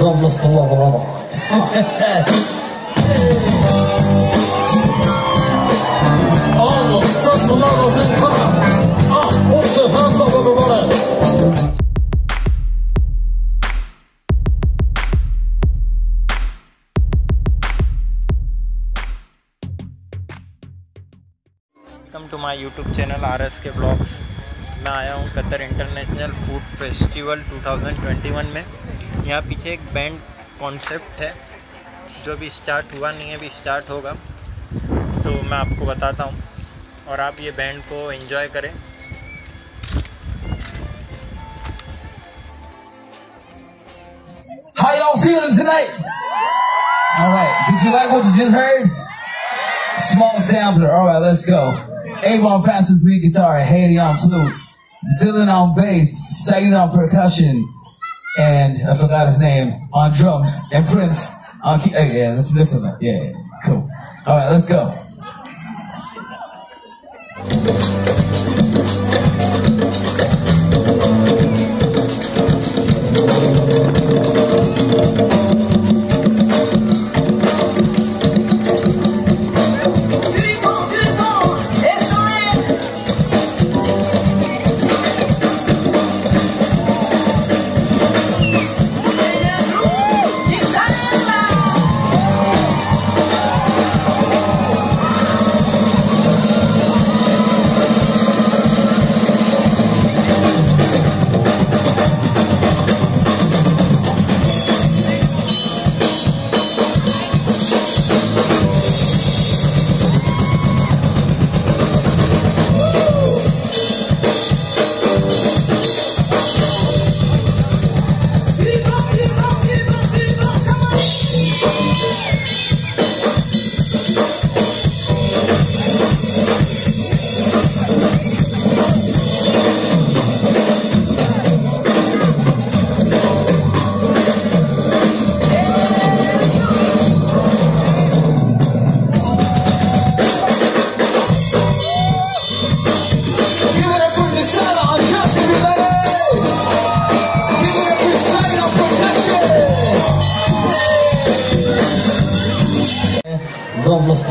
غمضت الله الغضب. Almost such the levels in Qatar. Put your hands up, everybody. Welcome to my YouTube channel RSK Vlogs। मैं आया हूँ Qatar international food festival 2021 में। यहाँ पीछे एक band concept है जो अभी स्टार्ट हुआ नहीं है, अभी स्टार्ट होगा तो मैं आपको बताता हूँ और आप ये बैंड को एंजॉय करें। How y'all feeling tonight? All right, did you like what you just heard? Small sampler, all right, let's go. Avon fastest lead guitar, Hayden on flute, Dylan on bass, Syed on percussion, and I forgot his name, on drums, and Prince on key. Oh, yeah, let's listen up. Yeah, cool. All right, let's go. غمضت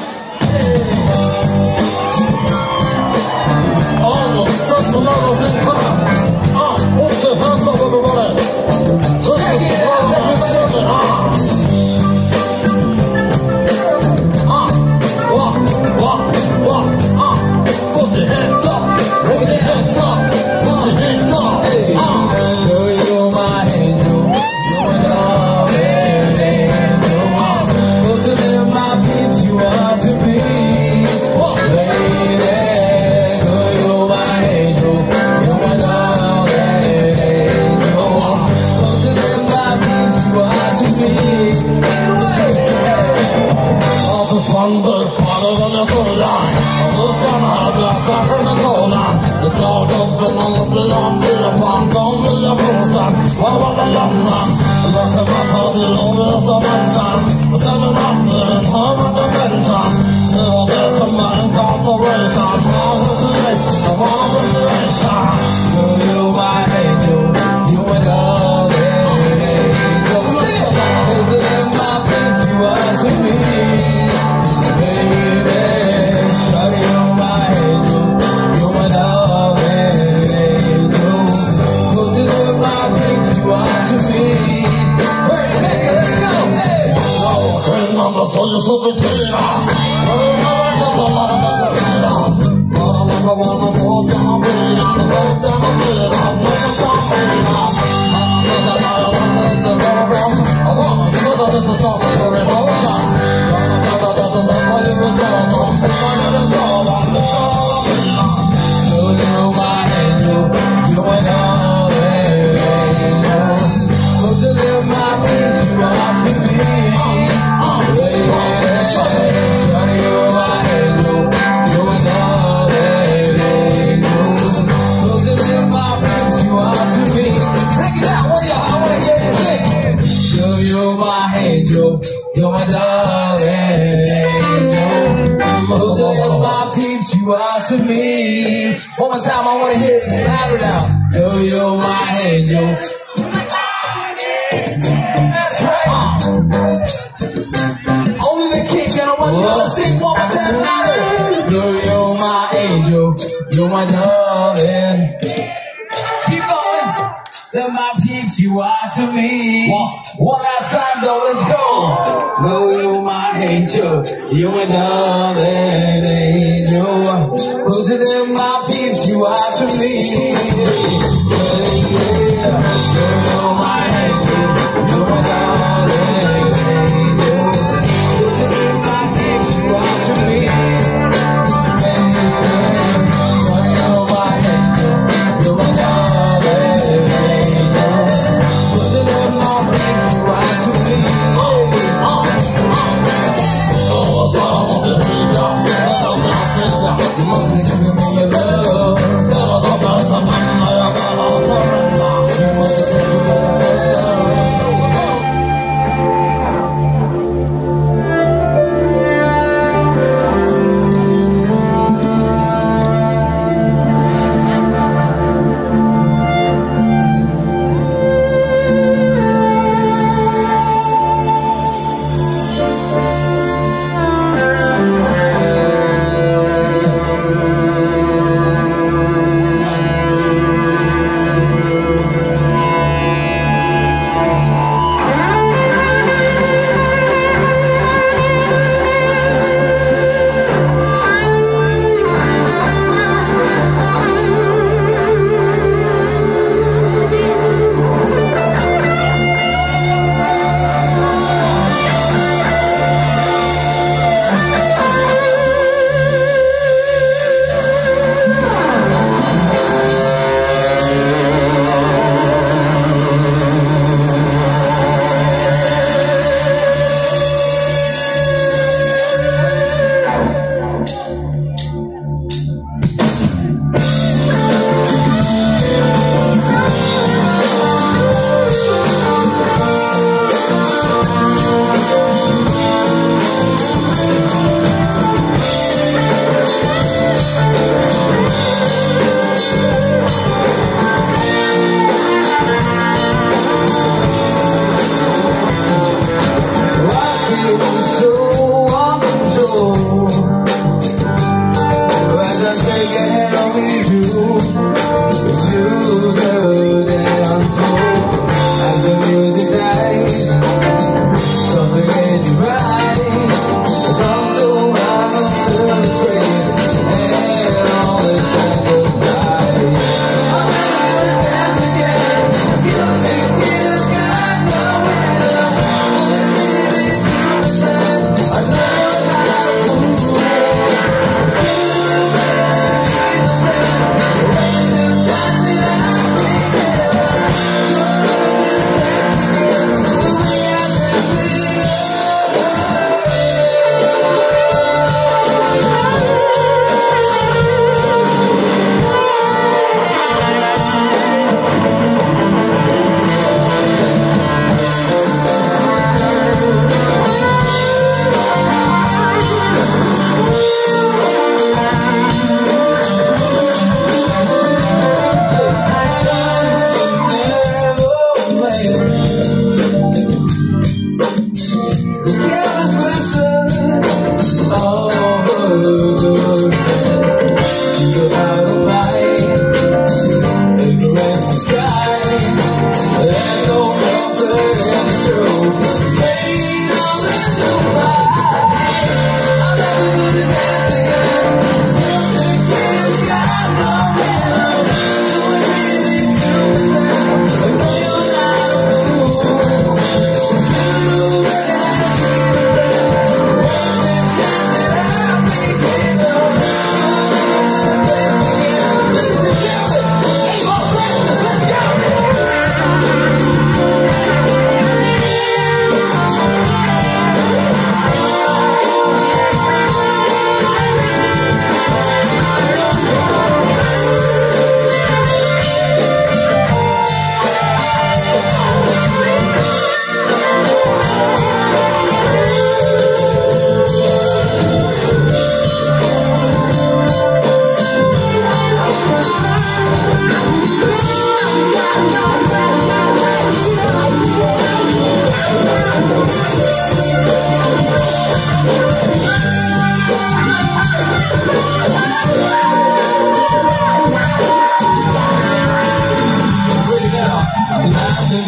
such the levels in Qatar. Put your hands up, everybody. Check it out, everybody. Walk, walk, walk. Put your hands up. Put your hands up. Put your hands up. Hey. Show you my angel. Going all day. To me, one more time, I want to hear it louder now. Yo, yo, my angel. Let my peeps, you are to me. One last time though, let's go. No, you my angel, you my darling angel. Closer than my peeps, you are to me. Girl, my angel, you my darling angel. Closer than my peeps, you are to me. Mother, give me your love. Love, love, love, love, love.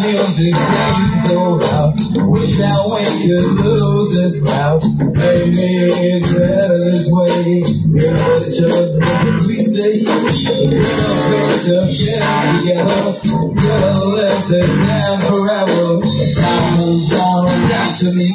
music's so loud. Wish that we could lose this crowd. Maybe it's better this way. We're all each other, things we say. We're a face of shit together. Could've lived this damn forever. Time moves on and back to me.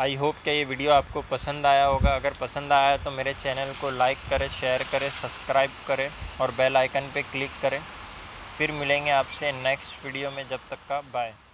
I hope कि ये video आपको पसंद आया होगा। अगर पसंद आया तो मेरे चैनल को लाइक करें, शेयर करें, सब्सक्राइब करें और बेल आइकन पे क्लिक करें। फिर मिलेंगे आपसे नेक्स्ट वीडियो में। जब तक का बाय।